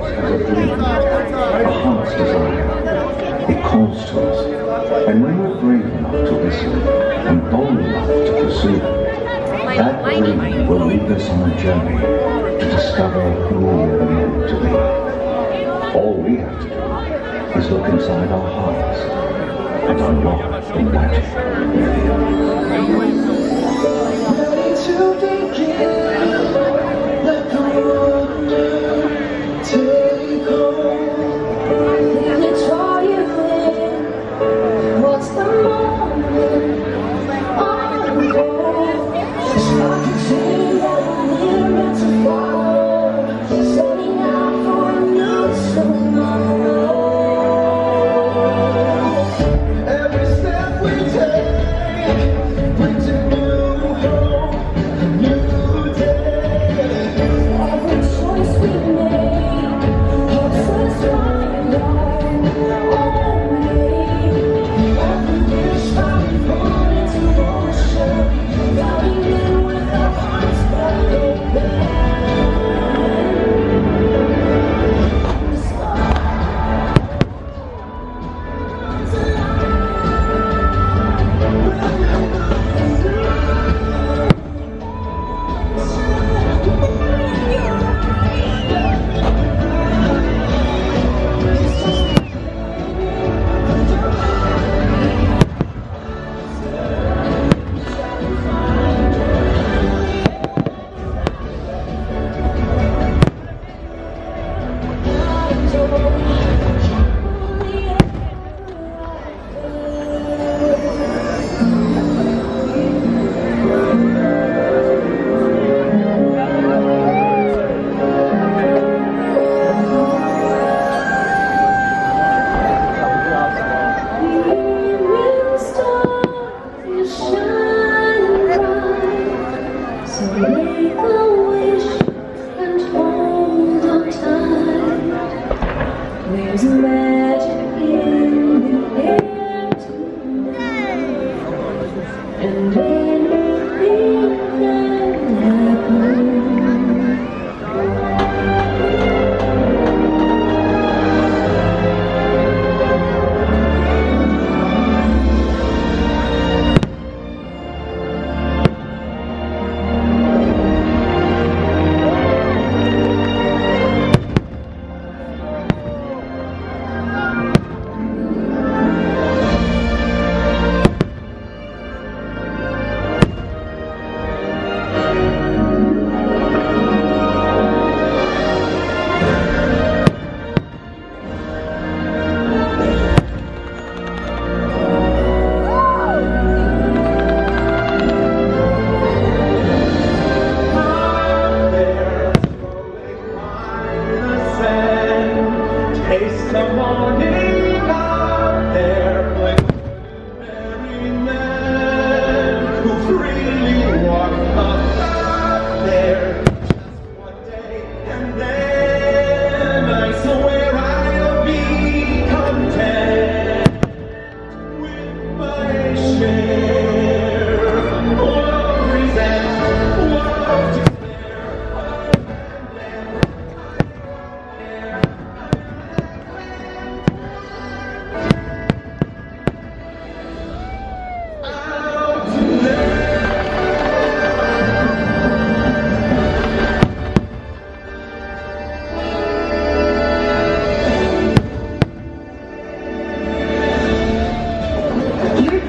Our heart's desire, it calls to us, and when we're brave enough to listen and bold enough to pursue, that dream will lead us on a journey to discover who we are meant to be. All we have to do is look inside our hearts and unlock the magic within. There's magic in the air tonight, and anything can happen.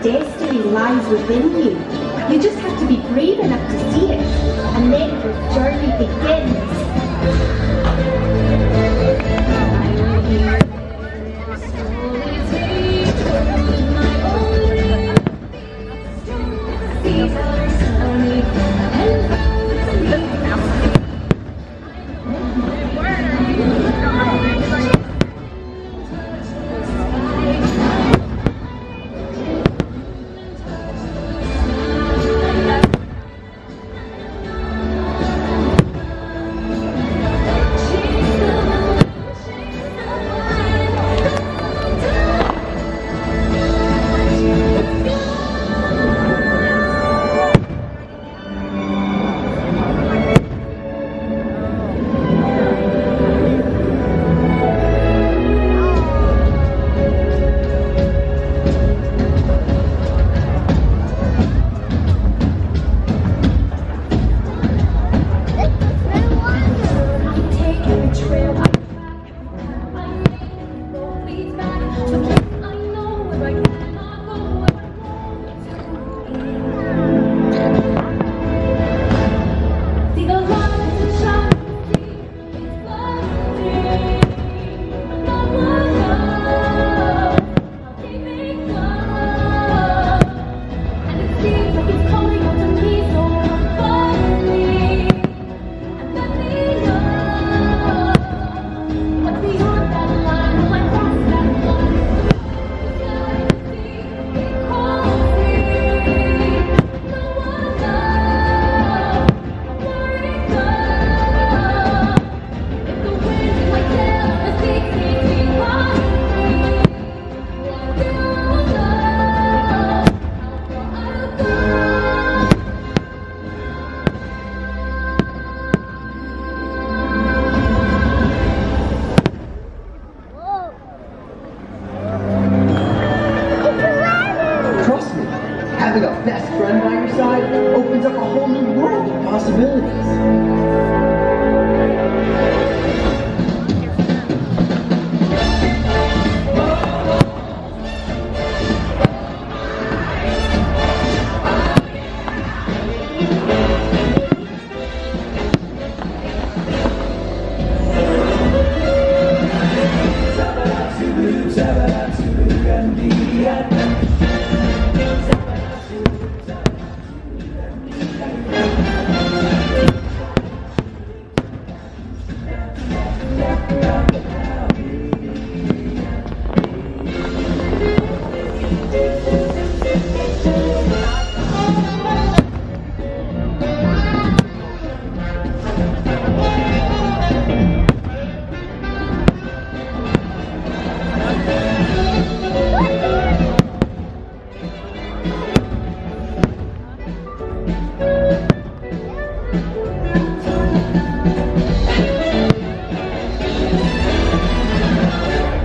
Destiny lies within you. You just have to be brave enough to see it, and let your journey begins.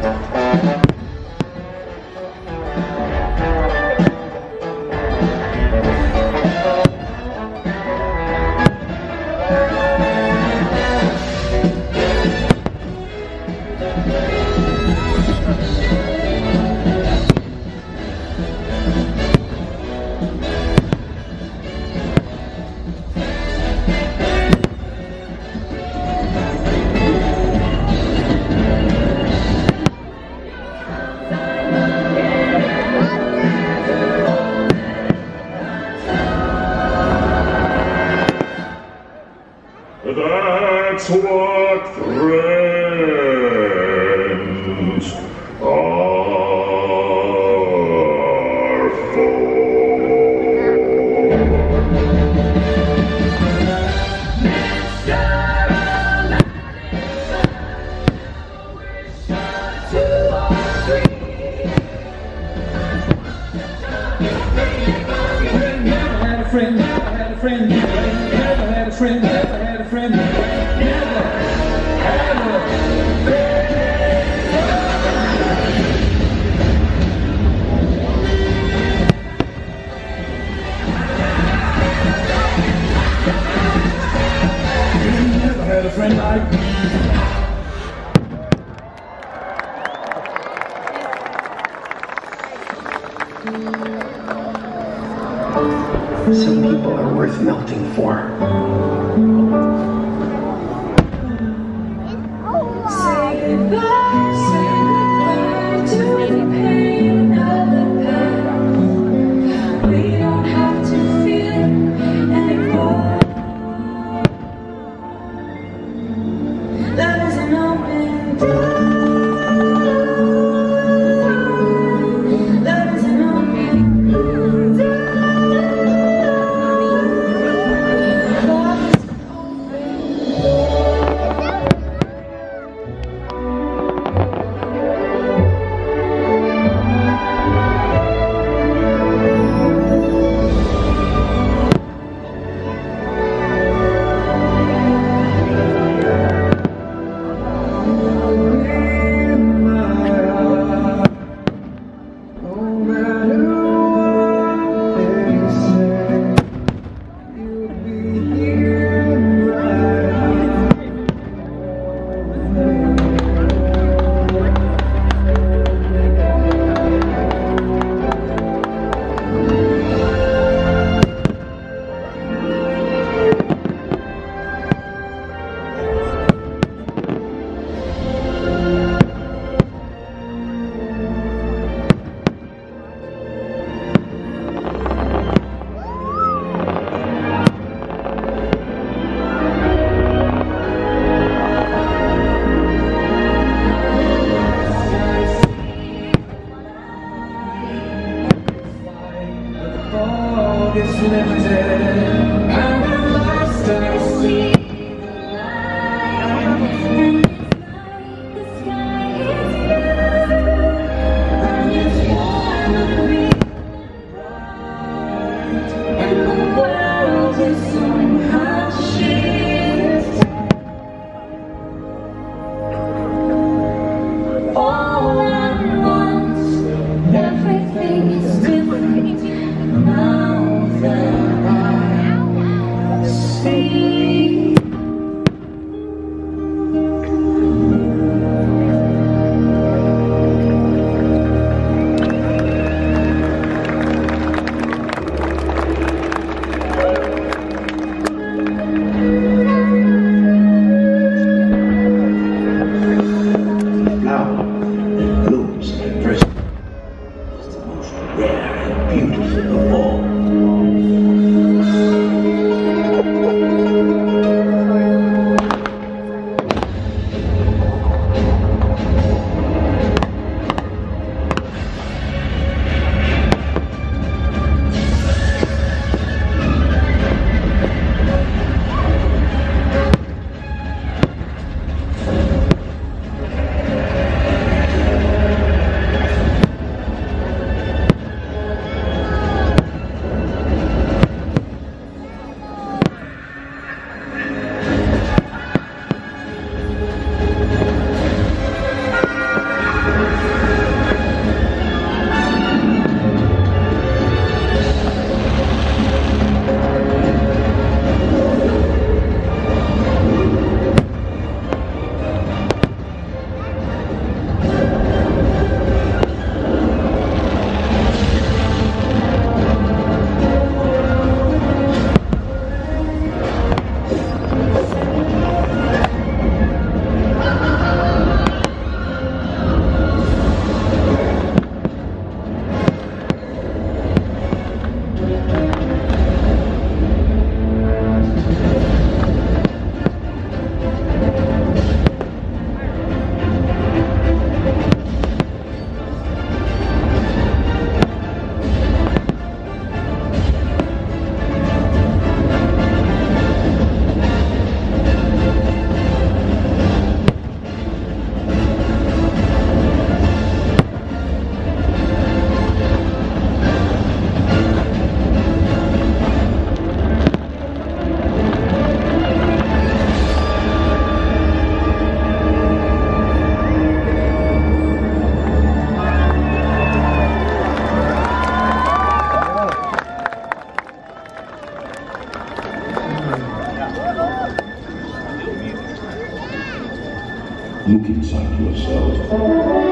That's what friends are for. Friend like me. Some people are worth melting for. Say goodbye. Say goodbye to any pain, other pain. We don't have to feel it anymore. That is an open door. That is an open door. That is an open door. inside yourself.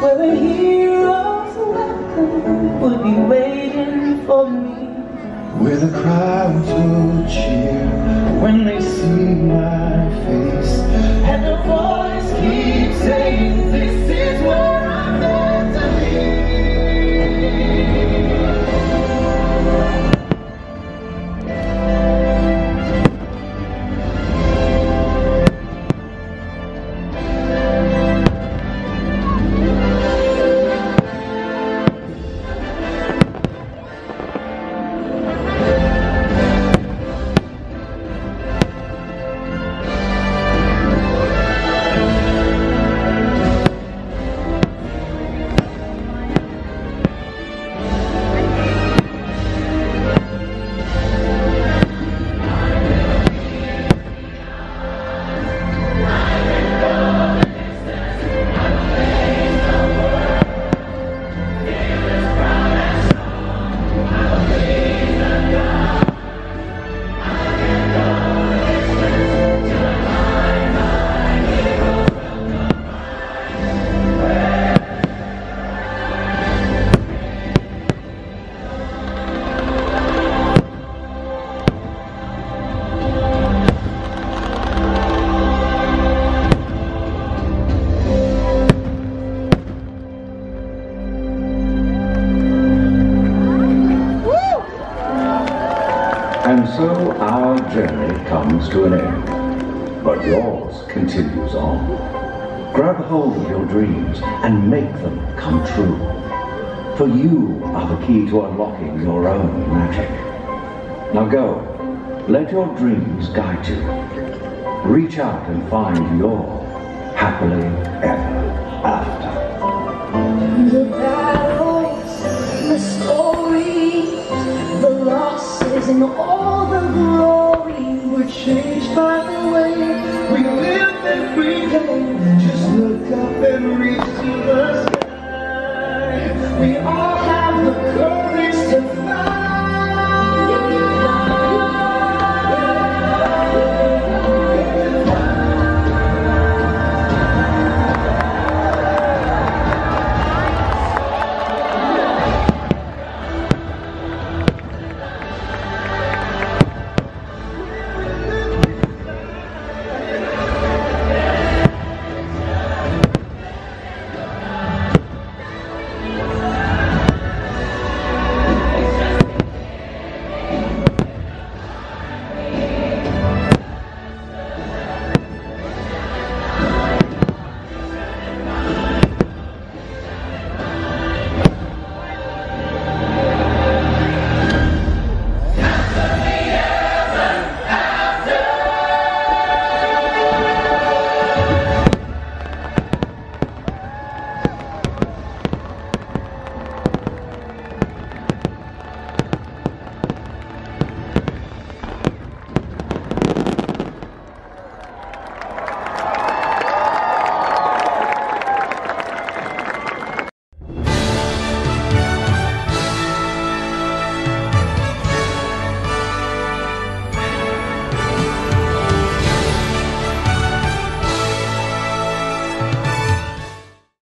Where a hero's welcome would be waiting for me, where the crowds will cheer when they see my face, and the voice keeps saying, this is where I'm meant to And so our journey comes to an end, but yours continues on. Grab hold of your dreams and make them come true, for you are the key to unlocking your own magic. Now go, let your dreams guide you. Reach out and find your happily ever after. The battles, the stories, the losses, and all the glory were changed by the way we live every day. Just look up and reach to the sky.